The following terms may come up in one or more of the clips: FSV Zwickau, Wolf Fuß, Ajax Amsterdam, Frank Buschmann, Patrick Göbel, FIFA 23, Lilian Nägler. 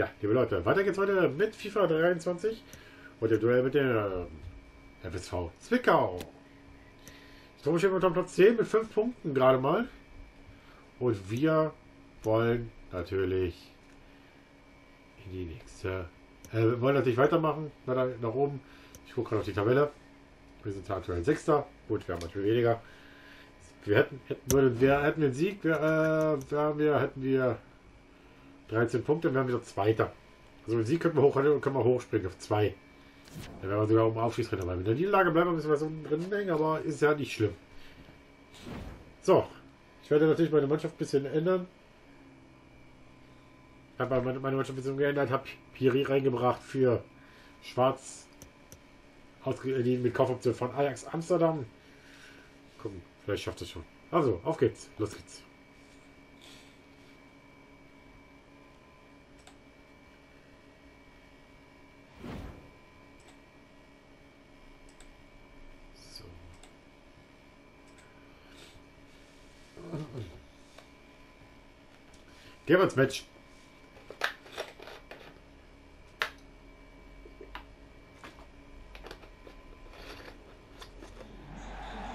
Ja, liebe Leute, weiter geht's heute mit FIFA 23 und dem Duell mit der FSV Zwickau. So, wir stehen unter dem Platz 10 mit 5 Punkten gerade mal. Und wir wollen natürlich in die nächste. Wir wollen natürlich weitermachen, nach oben. Ich gucke gerade auf die Tabelle. Wir sind aktuell 6. Gut, wir haben natürlich weniger. Wir hätten wir den Sieg, hätten wir 13 Punkte, wir haben wieder Zweiter. Also mit Sieg können wir hochspringen auf 2. Dann wären wir sogar um Aufstieg drin. Aber wenn wir in der Niederlage bleiben, müssen wir so drin hängen, aber ist ja nicht schlimm. So, ich werde natürlich meine Mannschaft ein bisschen ändern. Ich habe meine Mannschaft ein bisschen geändert, habe Piri reingebracht für Schwarz, mit Kaufoption von Ajax Amsterdam. Gucken, vielleicht schafft es schon. Also, auf geht's, los geht's. Gehen wir ins Match.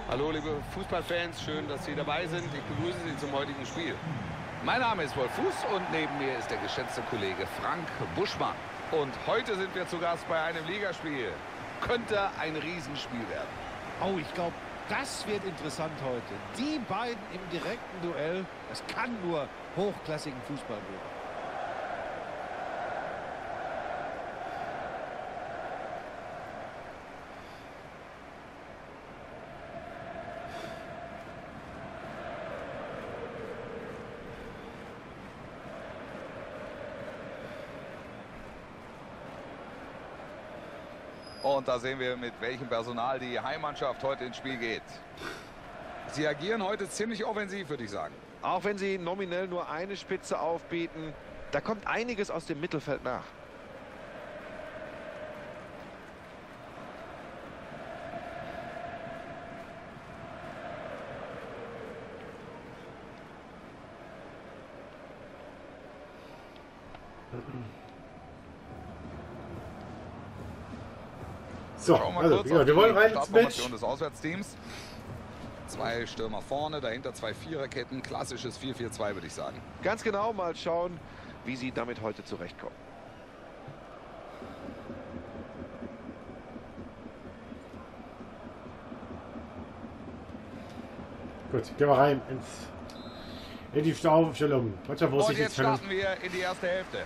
Hallo liebe Fußballfans, schön, dass Sie dabei sind. Ich begrüße Sie zum heutigen Spiel. Mein Name ist Wolf Fuß und neben mir ist der geschätzte Kollege Frank Buschmann. Und heute sind wir zu Gast bei einem Ligaspiel. Könnte ein Riesenspiel werden. Oh, ich glaube, das wird interessant heute. Die beiden im direkten Duell, das kann nur hochklassigen Fußball geben. Und da sehen wir, mit welchem Personal die Heimmannschaft heute ins Spiel geht. Sie agieren heute ziemlich offensiv, würde ich sagen. Auch wenn sie nominell nur eine Spitze aufbieten, da kommt einiges aus dem Mittelfeld nach. So, also, ja, wir wollen rein ins Match. Des Auswärtsteams. Zwei Stürmer vorne, dahinter zwei Viererketten. Klassisches 4-4-2, würde ich sagen. Ganz genau, mal schauen, wie sie damit heute zurechtkommen. Gut, gehen wir rein in die Aufstellung. Und jetzt starten wir in die erste Hälfte.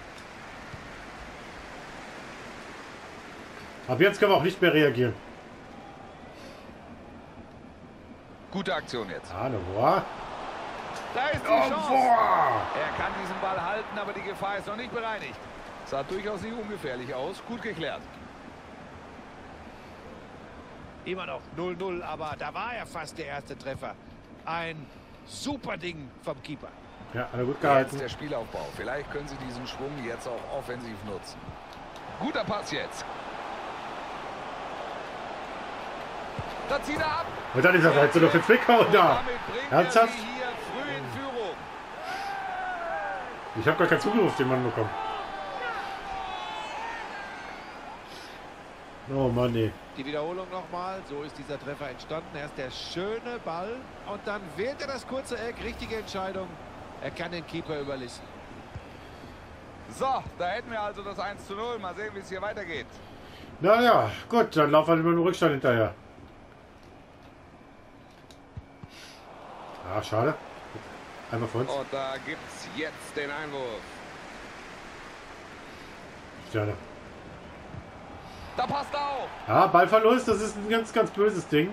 Aber jetzt können wir auch nicht mehr reagieren. Gute Aktion jetzt. Ah, da ist die Chance. Er kann diesen Ball halten, aber die Gefahr ist noch nicht bereinigt. Sah durchaus nicht ungefährlich aus. Gut geklärt. Immer noch 0-0, aber da war ja fast der erste Treffer. Ein super Ding vom Keeper. Ja, also gut gehalten. Jetzt der Spielaufbau. Vielleicht können Sie diesen Schwung jetzt auch offensiv nutzen. Guter Pass jetzt. Da zieht er ab. Und dann ist er halt so noch für Zwickau da. Ernsthaft? Ich habe gar keinen Zugriff auf den Mann bekommen. Oh Mann, nee. Die Wiederholung nochmal. So ist dieser Treffer entstanden. Erst der schöne Ball. Und dann wählt er das kurze Eck. Richtige Entscheidung. Er kann den Keeper überlisten. So, da hätten wir also das 1:0. Mal sehen, wie es hier weitergeht. Naja, gut. Dann laufen wir immer nur Rückstand hinterher. Ah, schade. Einmal vor uns. Und da gibt es jetzt den Einwurf. Schade. Da passt auch. Ah, Ballverlust, das ist ein ganz, ganz böses Ding.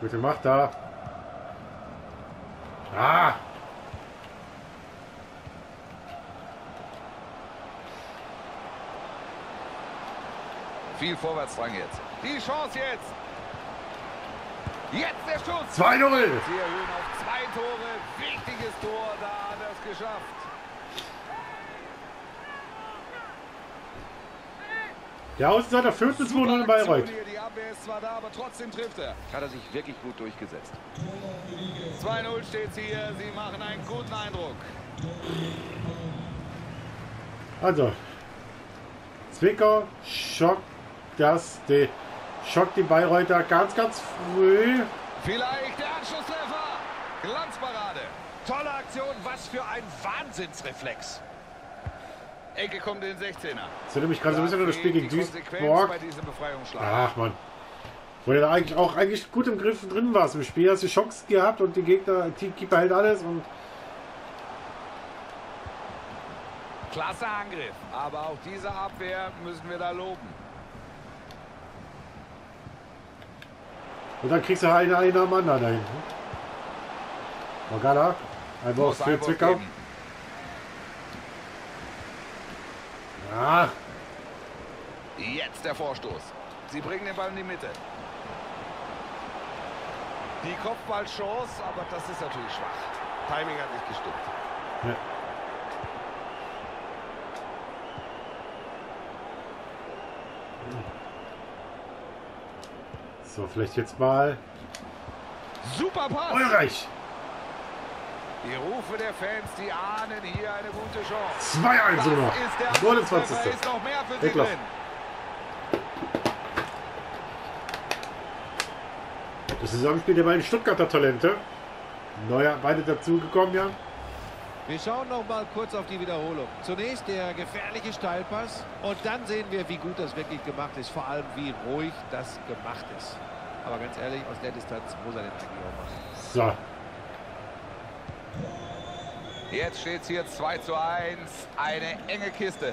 Gut gemacht da. Ah! Viel Vorwärtsdrang jetzt. Die Chance jetzt. Jetzt der Schuss. 2-0. Sie erhöhen auf 2 Tore. Wichtiges Tor. Da hat er es geschafft. Der Außenseiter führt bis 2-0 in Bayreuth. Die Abwehr ist zwar da, aber trotzdem trifft er. Hat er sich wirklich gut durchgesetzt. 2-0 steht hier. Sie machen einen guten Eindruck. Also, Zwickau schockt die Bayreuther ganz, ganz früh. Vielleicht der Anschlusstreffer. Glanzparade. Tolle Aktion. Was für ein Wahnsinnsreflex. Ecke kommt in den 16er. Das erinnert mich gerade so ein bisschen an das Spiel gegen Duisburg. Ach man. Wo er eigentlich auch gut im Griff drin war im Spiel. Hast du Chancen gehabt und die Gegner, Teamkeeper hält alles und. Klasse Angriff. Aber auch diese Abwehr müssen wir da loben. Und dann kriegst du einen am anderen da hinten. Morgana. Einfach für Zwickau. Ah. Jetzt der Vorstoß. Sie bringen den Ball in die Mitte. Die Kopfballchance, aber das ist natürlich schwach. Timing hat nicht gestimmt. Ja. So, vielleicht jetzt mal. Super Pass. Ulreich. Die Rufe der Fans, die ahnen hier eine gute Chance. 2-1 sogar. 29. Ist noch mehr für sie drin. Das Zusammenspiel der beiden Stuttgarter Talente. Neuer, beide dazugekommen, ja. Wir schauen noch mal kurz auf die Wiederholung. Zunächst der gefährliche Steilpass. Und dann sehen wir, wie gut das wirklich gemacht ist. Vor allem, wie ruhig das gemacht ist. Aber ganz ehrlich, aus der Distanz muss er den eigentlich auch machen. So. Jetzt steht es hier 2-1. Eine enge Kiste.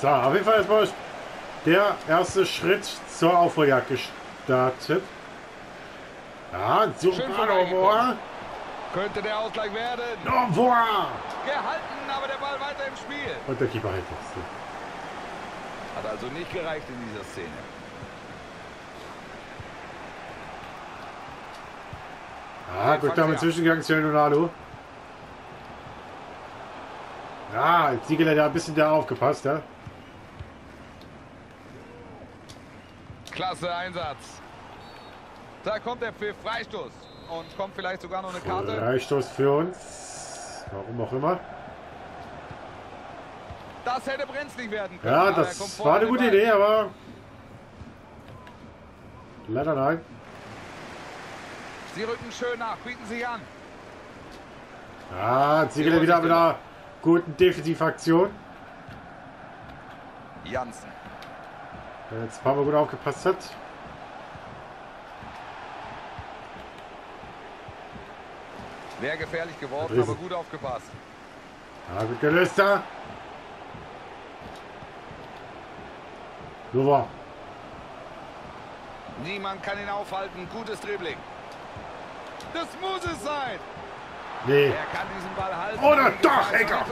So, auf jeden Fall ist mal der erste Schritt zur Aufholjagd gestartet. Ja, super Novoa. Könnte der Ausgleich werden. Novoa! Gehalten, aber der Ball weiter im Spiel. Und der Keeper hält das. Hat also nicht gereicht in dieser Szene. Ah, gut, da mit Zwischengang Zionalo. Ja, jetzt Siegel hat da ein bisschen da aufgepasst, ja. Klasse Einsatz. Da kommt der Pfiff, Freistoß. Und kommt vielleicht sogar noch eine Karte. Freistoß für uns. Warum auch immer. Das hätte brenzlig werden können. Ja, das war eine gute Idee, aber. Leider nein. Sie rücken schön nach, bieten sich an. Ah, Ziegler wieder mit einer guten Defensivaktion. Janssen. Der jetzt ein paar Mal gut aufgepasst hat. Wäre gefährlich geworden, aber gut aufgepasst. Ah, gut gelöst da. Super. Niemand kann ihn aufhalten. Gutes Dribbling. Das muss es sein. Nee. Er kann diesen Ball halten. Oder doch, Ecker.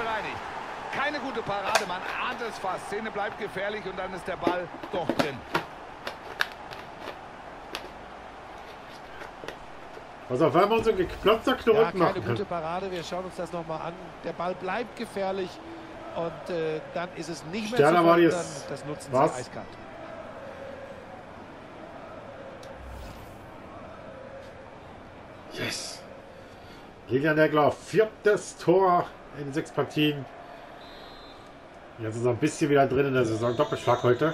Keine gute Parade, man ahnt es fast. Szene bleibt gefährlich und dann ist der Ball doch drin. Also wenn wir uns so geklotzter Knoten machen. Keine gute Parade, wir schauen uns das nochmal an. Der Ball bleibt gefährlich und dann ist es nicht mehr zu verhindern. Das nutzen sie eiskalt. Yes! Lilian Nägler, viertes Tor in 6 Partien. Jetzt ist er ein bisschen wieder drin in der Saison. Doppelschlag heute.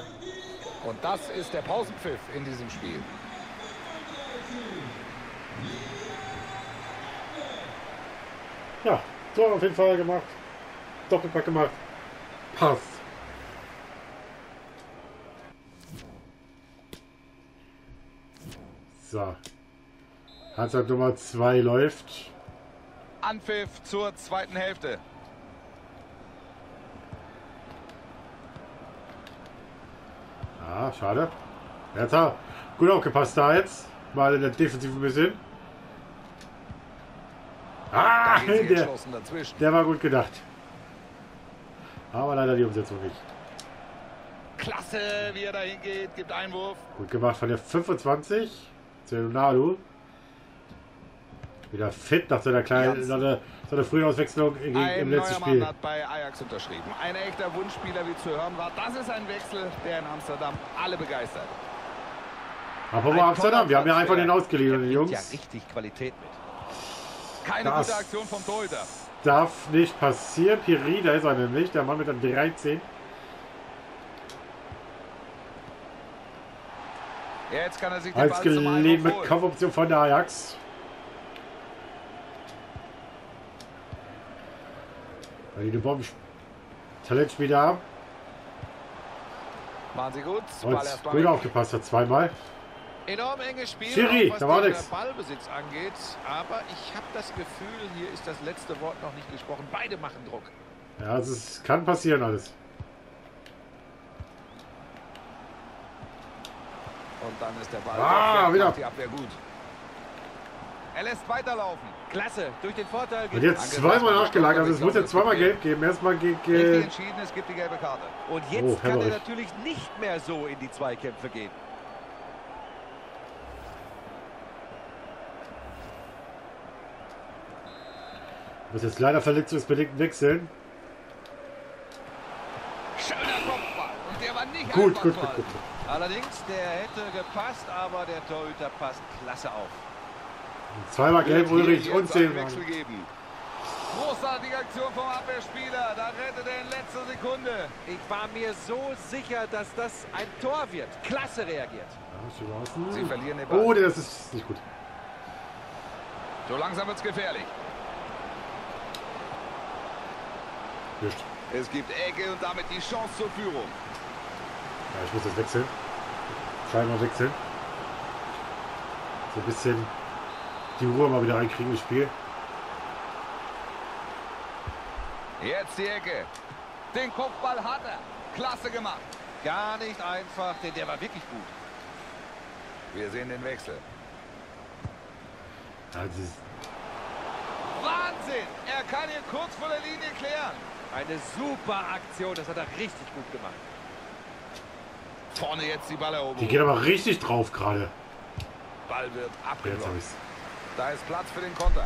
Und das ist der Pausenpfiff in diesem Spiel. Ja, Tor auf jeden Fall gemacht. Doppelpack gemacht. Pass. So. Halbzeit Nummer 2 läuft. Anpfiff zur zweiten Hälfte. Ah, schade. Jetzt hat gut aufgepasst da jetzt. Mal in der Defensive ein bisschen. Ah, der war gut gedacht. Aber leider die Umsetzung nicht. Klasse, wie er dahin geht. Gibt Einwurf. Gut gemacht von der 25. Zerunadu. Wieder fit nach seiner kleinen, seiner frühen Auswechslung im letzten Spiel. Hat bei Ajax unterschrieben. Ein echter Wunschspieler, wie zu hören war. Das ist ein Wechsel, der in Amsterdam alle begeistert. Apropos Amsterdam, wir haben ja einfach den ausgeliehen, die Jungs. Ja, richtig Qualität mit. Keine gute Aktion vom Torhüter. Darf nicht passieren. Piri, da ist er nämlich, der Mann mit dem 13. Jetzt kann er sich den Ball zum Einwurf holen. Mit Kaufoption von der Ajax. Weil die Bomben-Talentspieler haben. Machen sie gut. Und gut aufgepasst hat zweimal. Enorm enges Spiel, Schiri, was da war den Ballbesitz angeht. Aber ich habe das Gefühl, hier ist das letzte Wort noch nicht gesprochen. Beide machen Druck. Ja, also es kann passieren alles. Und dann ist der Ball wieder die Abwehr gut. Er lässt weiterlaufen. Klasse, durch den Vorteil. Und jetzt zweimal nachgelagert, also es muss jetzt zweimal gelb geben. Erstmal gegen. Entschieden, es gibt die gelbe Karte. Und jetzt kann er natürlich nicht mehr so in die Zweikämpfe gehen. Muss jetzt leider verletzungsbedingt wechseln. Schöner Kopfball. Und der war nicht gut. Allerdings, der hätte gepasst, aber der Torhüter passt klasse auf. Und zweimal gelb Ulrich und 10 Mann. Großartige Aktion vom Abwehrspieler, da rettet er in letzter Sekunde. Ich war mir so sicher, dass das ein Tor wird. Klasse reagiert. Ja, sie verlieren den Ball. Oh, das ist nicht gut. So langsam wird es gefährlich. Nicht. Es gibt Ecke und damit die Chance zur Führung. Ja, ich muss jetzt wechseln. Scheinbar wechseln. So ein bisschen die Ruhe mal wieder reinkriegen im Spiel. Jetzt die Ecke. Den Kopfball hat er. Klasse gemacht. Gar nicht einfach, denn der war wirklich gut. Wir sehen den Wechsel. Ja, das ist Wahnsinn! Er kann ihn kurz vor der Linie klären. Eine super Aktion, das hat er richtig gut gemacht. Vorne jetzt die Balleroberung. Die geht aber richtig drauf gerade. Ball wird abgeblockt. Da ist Platz für den Konter.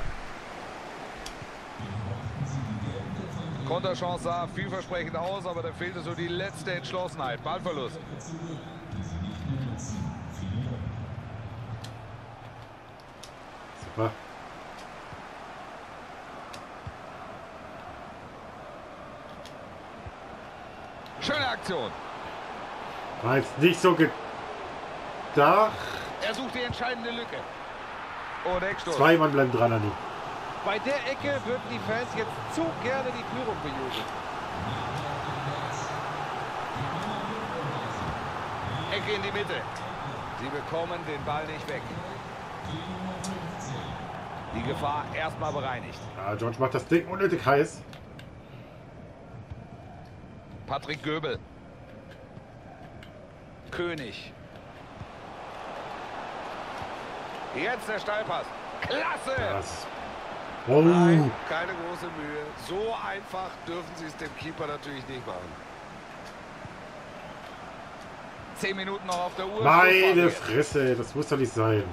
Konterchance sah vielversprechend aus, aber da fehlte so die letzte Entschlossenheit. Ballverlust. Super. Schöne Aktion. War jetzt nicht so gedacht. Er sucht die entscheidende Lücke. Und Eckstoß. Zwei Mann bleiben dran an ihm. Bei der Ecke würden die Fans jetzt zu gerne die Führung bejubeln. Ecke in die Mitte. Sie bekommen den Ball nicht weg. Die Gefahr erstmal bereinigt. Ja, George macht das Ding unnötig heiß. Patrick Göbel. König. Jetzt der Steilpass. Klasse! Krass. Oh. Nein, keine große Mühe. So einfach dürfen sie es dem Keeper natürlich nicht machen. 10 Minuten noch auf der Uhr. Meine Fresse, das muss doch nicht sein.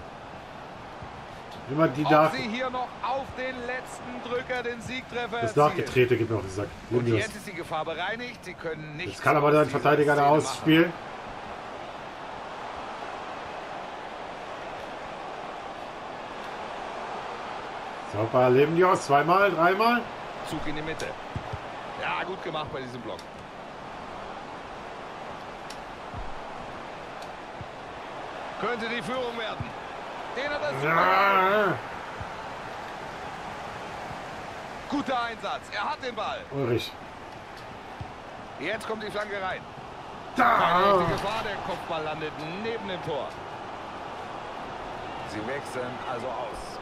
Immer die nach. Sie hier noch auf den letzten Drücker den Siegtreffer. Das Nachgetrete gibt mir auf den Sack. Und jetzt ist die Gefahr bereinigt. Sie können nicht. Das kann aber der Verteidiger da ausspielen. Super, leben die aus. Zweimal, dreimal. Zug in die Mitte. Ja, gut gemacht bei diesem Block. Könnte die Führung werden. Den hat er super. Guter Einsatz. Er hat den Ball. Ulrich. Jetzt kommt die Flanke rein. Da! Die Gefahr, der Kopfball landet neben dem Tor. Sie wechseln also aus.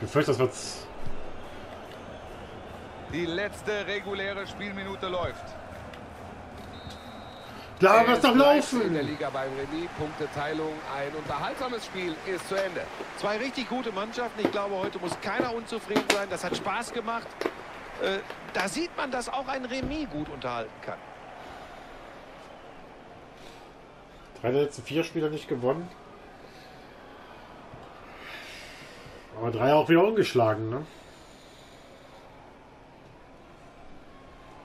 Ich fürchte, das wird's. Die letzte reguläre Spielminute läuft. Klar, was doch laufen! In der Liga beim Remis, Punkteteilung, ein unterhaltsames Spiel ist zu Ende. Zwei richtig gute Mannschaften. Ich glaube, heute muss keiner unzufrieden sein. Das hat Spaß gemacht. Da sieht man, dass auch ein Remis gut unterhalten kann. 3 der letzten 4 Spieler nicht gewonnen. Aber 3 auch wieder ungeschlagen, ne?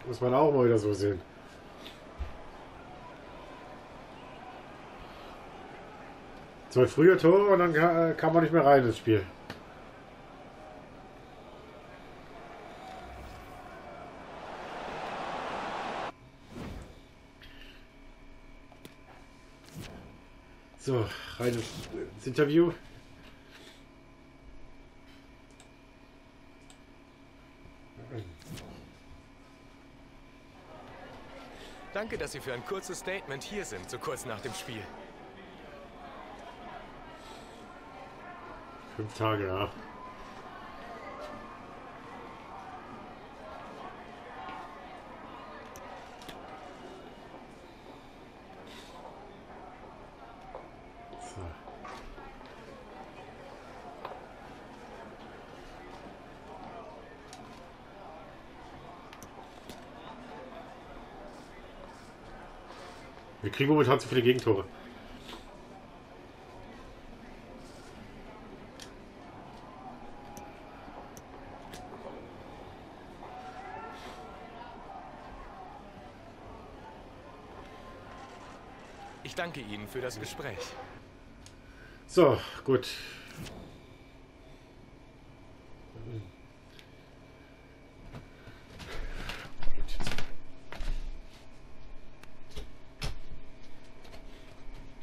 Muss man auch mal wieder so sehen. Zwei frühe Tore und dann kam man nicht mehr rein ins Spiel. So, rein ins Interview. Danke, dass Sie für ein kurzes Statement hier sind, so kurz nach dem Spiel. 5 Tage, ja. Wir kriegen momentan zu viele Gegentore. Ich danke Ihnen für das Gespräch. So, gut.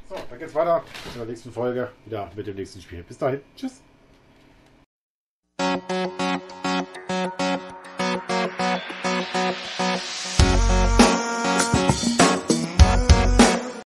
So, dann geht's weiter in der nächsten Folge wieder mit dem nächsten Spiel. Bis dahin, tschüss.